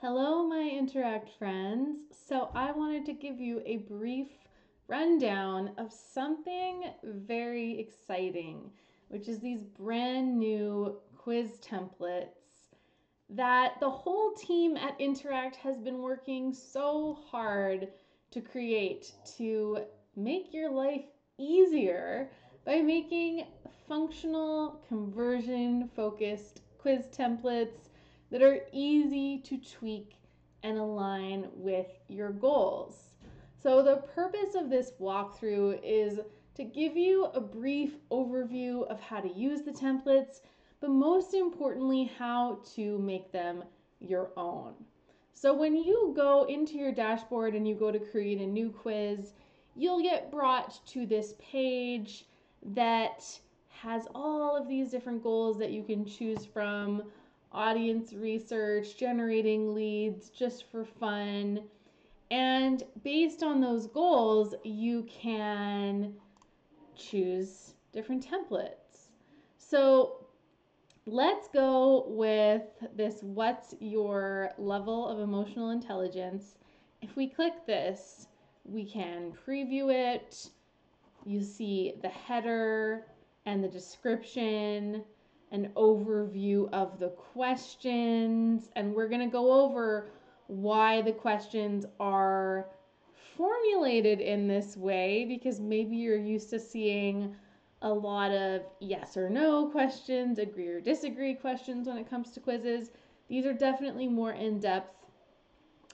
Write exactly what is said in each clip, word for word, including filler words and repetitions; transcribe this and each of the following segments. Hello, my Interact friends. So I wanted to give you a brief rundown of something very exciting, which is these brand new quiz templates that the whole team at Interact has been working so hard to create to make your life easier by making functional, conversion-focused quiz templates that are easy to tweak and align with your goals. So the purpose of this walkthrough is to give you a brief overview of how to use the templates, but most importantly, how to make them your own. So when you go into your dashboard and you go to create a new quiz, you'll get brought to this page that has all of these different goals that you can choose from: audience research, generating leads just for fun. And based on those goals, you can choose different templates. So let's go with this, what's your level of emotional intelligence? If we click this, we can preview it. You see the header and the description, an overview of the questions, and we're going to go over why the questions are formulated in this way, because maybe you're used to seeing a lot of yes or no questions, agree or disagree questions when it comes to quizzes. These are definitely more in-depth.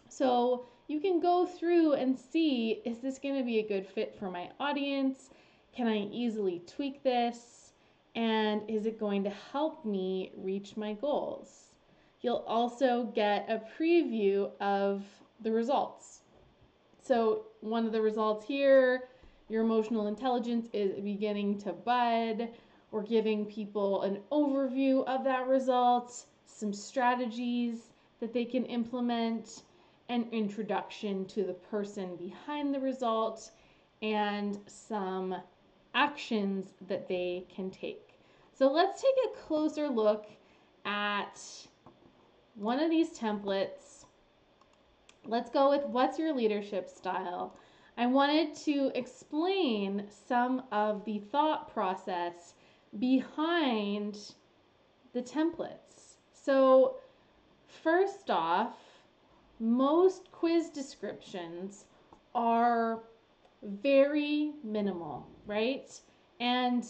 So you can go through and see, is this going to be a good fit for my audience? Can I easily tweak this? And is it going to help me reach my goals? You'll also get a preview of the results. So one of the results here, your emotional intelligence is beginning to bud. We're giving people an overview of that result, some strategies that they can implement, an introduction to the person behind the result, and some actions that they can take. So let's take a closer look at one of these templates. Let's go with what's your leadership style. I wanted to explain some of the thought process behind the templates. So first off, most quiz descriptions are very minimal, right? And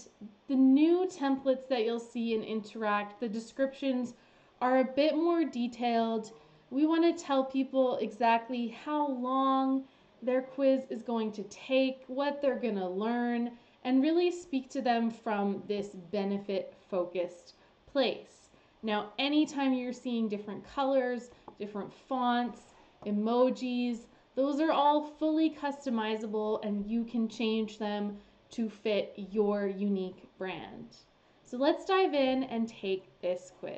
the new templates that you'll see in Interact, the descriptions are a bit more detailed. We want to tell people exactly how long their quiz is going to take, what they're going to learn, and really speak to them from this benefit-focused place. Now, anytime you're seeing different colors, different fonts, emojis, those are all fully customizable and you can change them to fit your unique brand. So let's dive in and take this quiz.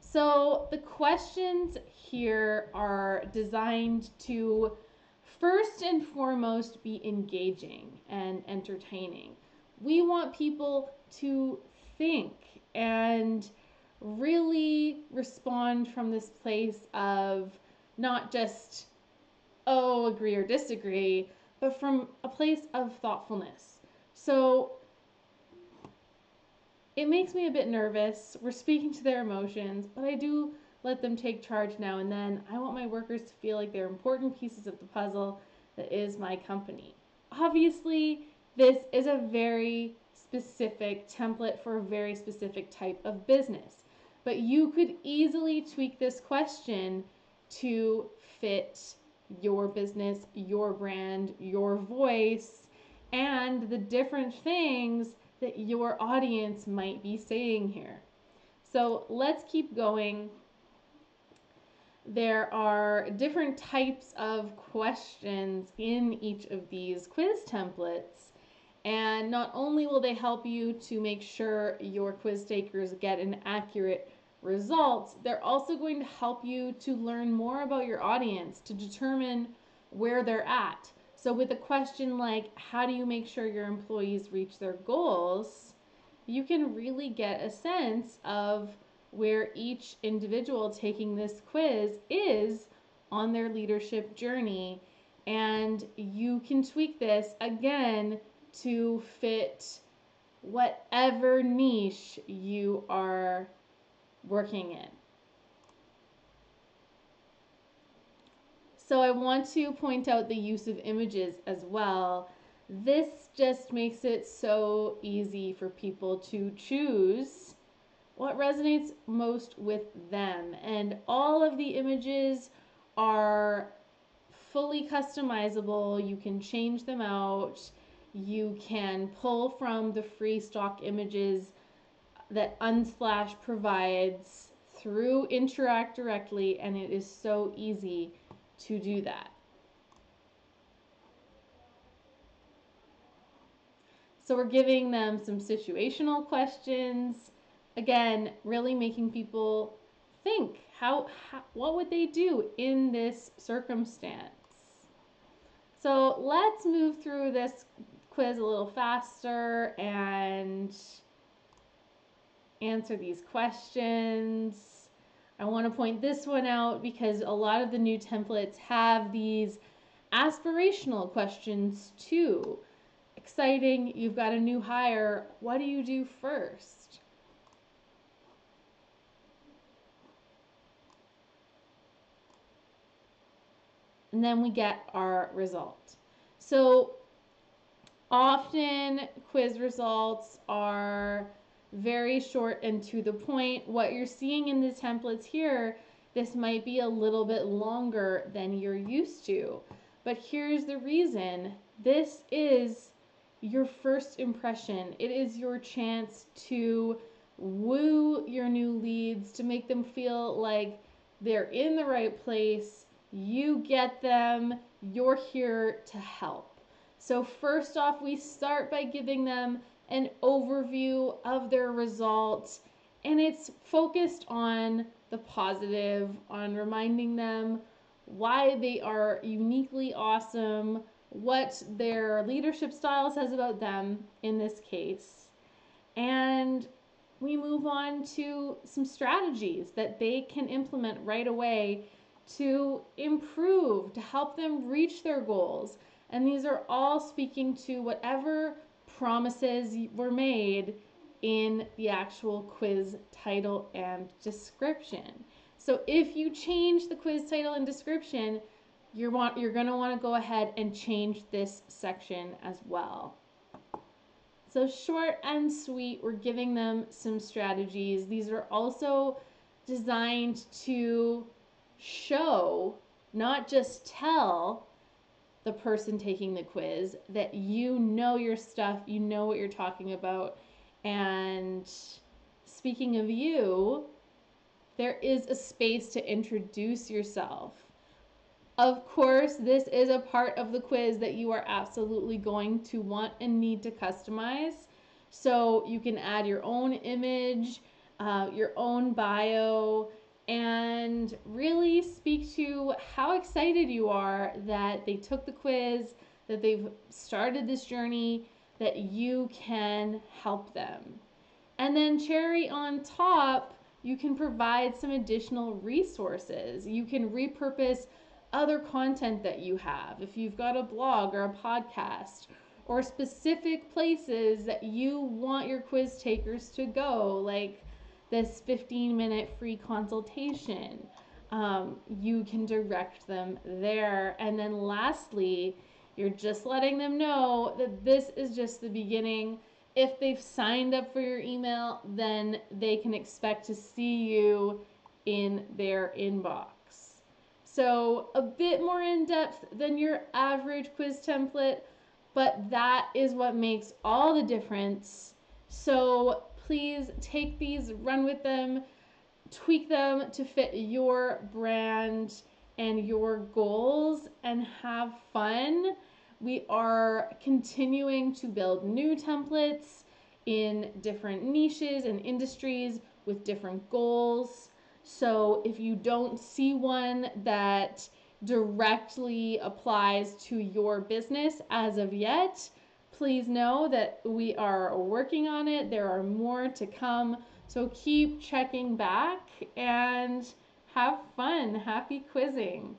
So the questions here are designed to first and foremost be engaging and entertaining. We want people to think and really respond from this place of not just, oh, agree or disagree, but from a place of thoughtfulness. So it makes me a bit nervous. We're speaking to their emotions, but I do let them take charge now and then. I want my workers to feel like they're important pieces of the puzzle that is my company. Obviously, this is a very specific template for a very specific type of business, but you could easily tweak this question to fit your business, your brand, your voice, and the different things that your audience might be saying here. So let's keep going. There are different types of questions in each of these quiz templates, and not only will they help you to make sure your quiz takers get an accurate results, they're also going to help you to learn more about your audience, to determine where they're at. So with a question like, how do you make sure your employees reach their goals? You can really get a sense of where each individual taking this quiz is on their leadership journey. And you can tweak this again to fit whatever niche you are working in. So I want to point out the use of images as well. This just makes it so easy for people to choose what resonates most with them. And all of the images are fully customizable. You can change them out. You can pull from the free stock images that Unsplash provides through Interact directly, and it is so easy to do that. So we're giving them some situational questions. Again, really making people think, how, how what would they do in this circumstance? So let's move through this quiz a little faster and answer these questions. I want to point this one out because a lot of the new templates have these aspirational questions too. Exciting, you've got a new hire, what do you do first? And then we get our result. So often quiz results are very short and to the point. What you're seeing in the templates here, this might be a little bit longer than you're used to, but here's the reason. This is your first impression. It is your chance to woo your new leads, to make them feel like they're in the right place. You get them, you're here to help. So first off, we start by giving them an overview of their results, and it's focused on the positive, on reminding them why they are uniquely awesome, what their leadership style says about them in this case. And we move on to some strategies that they can implement right away to improve, to help them reach their goals. And these are all speaking to whatever promises were made in the actual quiz title and description. So if you change the quiz title and description, you want, you're going to want to go ahead and change this section as well. So short and sweet, we're giving them some strategies. These are also designed to show, not just tell, the person taking the quiz that you know your stuff, you know what you're talking about. And speaking of you, there is a space to introduce yourself. Of course, this is a part of the quiz that you are absolutely going to want and need to customize. So you can add your own image, uh, your own bio, and really speak to how excited you are that they took the quiz, that they've started this journey, that you can help them. And then cherry on top, you can provide some additional resources. You can repurpose other content that you have. If you've got a blog or a podcast or specific places that you want your quiz takers to go, like this fifteen minute free consultation, um, you can direct them there. And then lastly, you're just letting them know that this is just the beginning. If they've signed up for your email, then they can expect to see you in their inbox. So a bit more in depth than your average quiz template, but that is what makes all the difference. So please take these, run with them, tweak them to fit your brand and your goals, and have fun. We are continuing to build new templates in different niches and industries with different goals. So if you don't see one that directly applies to your business as of yet, please know that we are working on it. There are more to come. So keep checking back and have fun. Happy quizzing.